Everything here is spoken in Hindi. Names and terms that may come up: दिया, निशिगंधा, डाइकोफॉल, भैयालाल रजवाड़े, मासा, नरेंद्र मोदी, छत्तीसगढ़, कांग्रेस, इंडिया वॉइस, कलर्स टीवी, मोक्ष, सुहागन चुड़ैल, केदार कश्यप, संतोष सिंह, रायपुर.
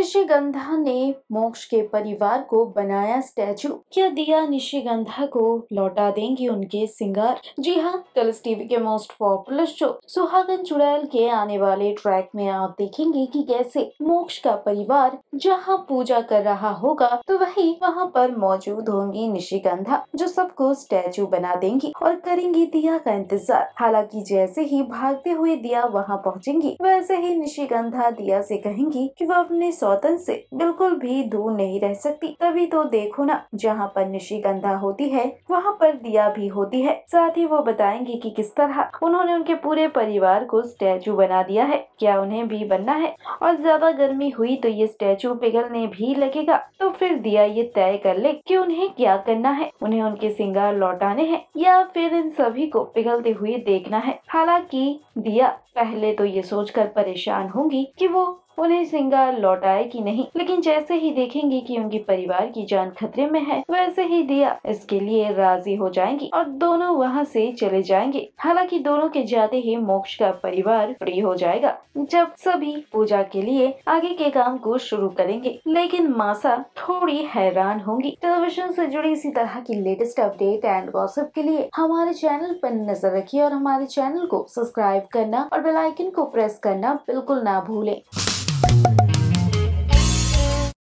निशिगंधा ने मोक्ष के परिवार को बनाया स्टैचू, क्या दिया निशिगंधा को लौटा देंगी उनके सिंगार? जी हाँ, कलर्स टीवी के most popular show सुहागन चुड़ैल के आने वाले ट्रैक में आप देखेंगे कि कैसे मोक्ष का परिवार जहाँ पूजा कर रहा होगा तो वही वहाँ पर मौजूद होंगी निशिगंधा, जो सबको स्टैचू बना देंगी और करेंगी दिया का इंतजार। हालांकि जैसे ही भागते हुए दिया वहाँ पहुँचेंगी, वैसे ही निशिगंधा दिया से कहेंगी कि वह अपने सौतन से बिल्कुल भी दूर नहीं रह सकती। तभी तो देखो ना, जहाँ पर निशिगंधा होती है वहाँ पर दिया भी होती है। साथ ही वो बताएंगी कि किस तरह उन्होंने उनके पूरे परिवार को स्टैचू बना दिया है, क्या उन्हें भी बनना है, और ज्यादा गर्मी हुई तो ये स्टैचू पिघलने भी लगेगा। तो फिर दिया ये तय कर ले कि उन्हें क्या करना है, उन्हें उनके सिंगार लौटाने हैं या फिर इन सभी को पिघलते हुए देखना है। हालांकि दिया पहले तो ये सोचकर परेशान होंगी कि वो उन्हें सिंगार लौटाए कि नहीं, लेकिन जैसे ही देखेंगी कि उनके परिवार की जान खतरे में है, वैसे ही दिया इसके लिए राजी हो जाएंगी और दोनों वहां से चले जाएंगे। हालांकि दोनों के जाते ही मोक्ष का परिवार फ्री हो जाएगा, जब सभी पूजा के लिए आगे के काम को शुरू करेंगे। लेकिन मासा थोड़ी हैरान होंगी। टेलीविजन से जुड़ी इसी तरह की लेटेस्ट अपडेट एंड गॉसिप के लिए हमारे चैनल पर नजर रखिए और हमारे चैनल को सब्सक्राइब करना और बेल आइकन को प्रेस करना बिल्कुल ना भूलें।